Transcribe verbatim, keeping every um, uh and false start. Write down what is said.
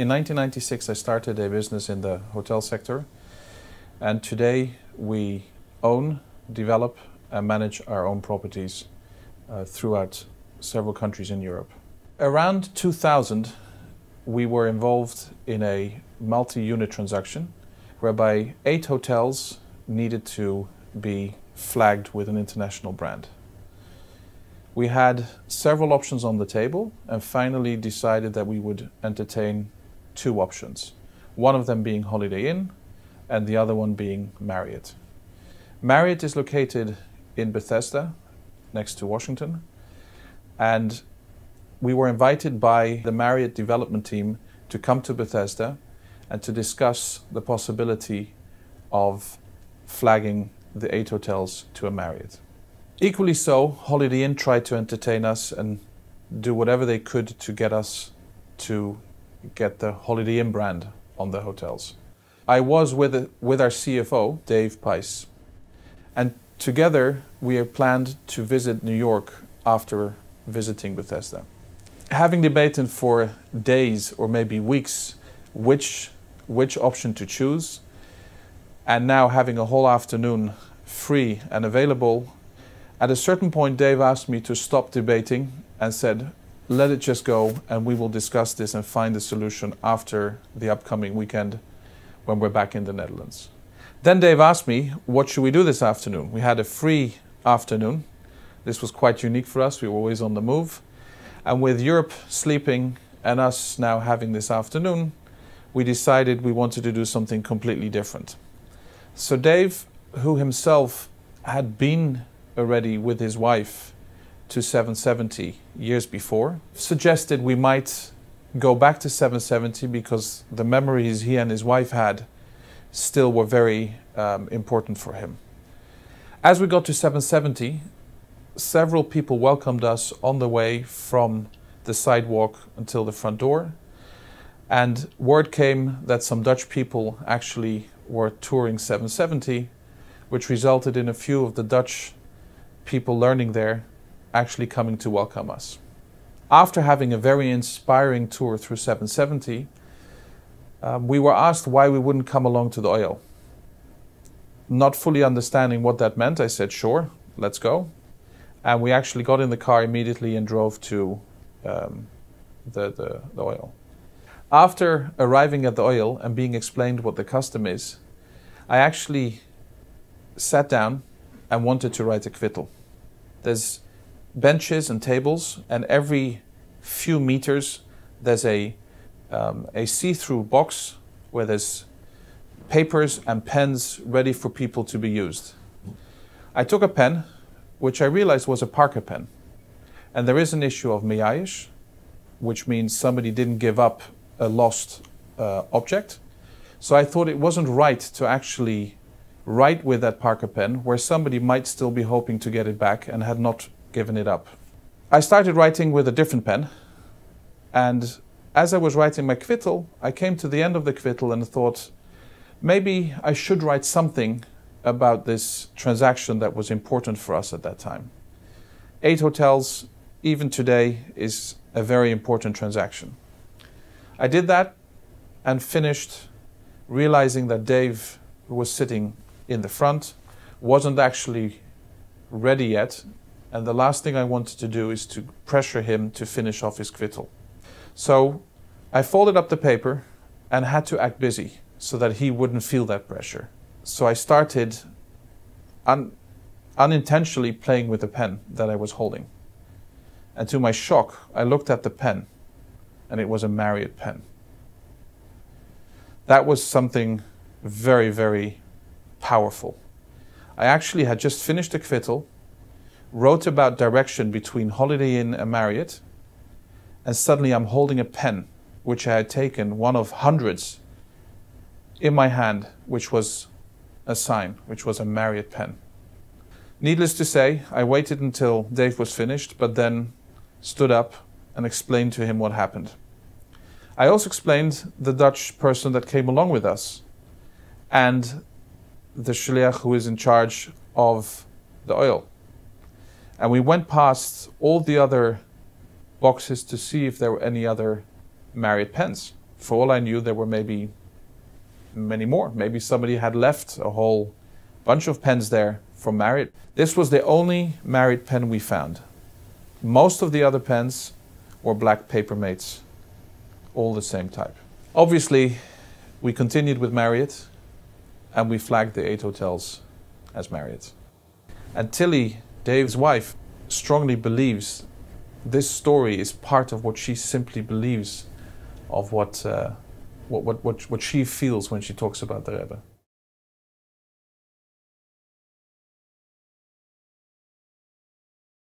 in nineteen ninety-six, I started a business in the hotel sector, and today we own, develop, and manage our own properties uh, throughout several countries in Europe. Around two thousand, we were involved in a multi-unit transaction whereby eight hotels needed to be flagged with an international brand. We had several options on the table and finally decided that we would entertain two options, one of them being Holiday Inn and the other one being Marriott. Marriott is located in Bethesda, next to Washington, and we were invited by the Marriott development team to come to Bethesda and to discuss the possibility of flagging the eight hotels to a Marriott. Equally so, Holiday Inn tried to entertain us and do whatever they could to get us to get the Holiday Inn brand on the hotels. I was with, with our C F O, Dave Peiss, and together we had planned to visit New York after visiting Bethesda. Having debated for days or maybe weeks which, which option to choose, and now having a whole afternoon free and available, at a certain point Dave asked me to stop debating and said, let it just go and we will discuss this and find a solution after the upcoming weekend when we're back in the Netherlands. Then Dave asked me, what should we do this afternoon? We had a free afternoon. This was quite unique for us, we were always on the move. And with Europe sleeping and us now having this afternoon, we decided we wanted to do something completely different. So Dave, who himself had been already with his wife to seven seventy years before, suggested we might go back to seven seventy because the memories he and his wife had still were very um, important for him. As we got to seven seventy, several people welcomed us on the way from the sidewalk until the front door, and word came that some Dutch people actually were touring seven seventy, which resulted in a few of the Dutch people learning there actually coming to welcome us. After having a very inspiring tour through seven seventy, um, we were asked why we wouldn't come along to the Ohel. Not fully understanding what that meant, I said, sure, let's go. And we actually got in the car immediately and drove to um, the, the, the Ohel. After arriving at the Ohel and being explained what the custom is, I actually sat down and wanted to write a kvittel. There's benches and tables, and every few meters there's a, um, a see-through box where there's papers and pens ready for people to be used. I took a pen, which I realized was a Parker pen. And there is an issue of miyayish, which means somebody didn't give up a lost uh, object. So I thought it wasn't right to actually write with that Parker pen where somebody might still be hoping to get it back and had not given it up. I started writing with a different pen. And as I was writing my kvittel, I came to the end of the kvittel and thought, maybe I should write something about this transaction that was important for us at that time. Eight hotels, even today, is a very important transaction. I did that and finished realizing that Dave, who was sitting in the front, wasn't actually ready yet, and the last thing I wanted to do is to pressure him to finish off his kvittel. So I folded up the paper and had to act busy so that he wouldn't feel that pressure. So I started un unintentionally playing with the pen that I was holding. And to my shock, I looked at the pen, and it was a Marriott pen. That was something very, very powerful. I actually had just finished the kvittel, wrote about direction between Holiday Inn and Marriott, and suddenly I'm holding a pen, which I had taken, one of hundreds, in my hand, which was a sign, which was a Marriott pen. Needless to say, I waited until Dave was finished, but then stood up and explained to him what happened. I also explained the Dutch person that came along with us and the shliach who is in charge of the oil. And we went past all the other boxes to see if there were any other Marriott pens. for all I knew, there were maybe many more. Maybe somebody had left a whole bunch of pens there from Marriott. This was the only Marriott pen we found. Most of the other pens were black paper mates, all the same type. Obviously, we continued with Marriott, and we flagged the eight hotels as Marriott. And Tilly, Dave's wife, strongly believes this story is part of what she simply believes, of what, uh, what, what, what, what she feels when she talks about the Rebbe.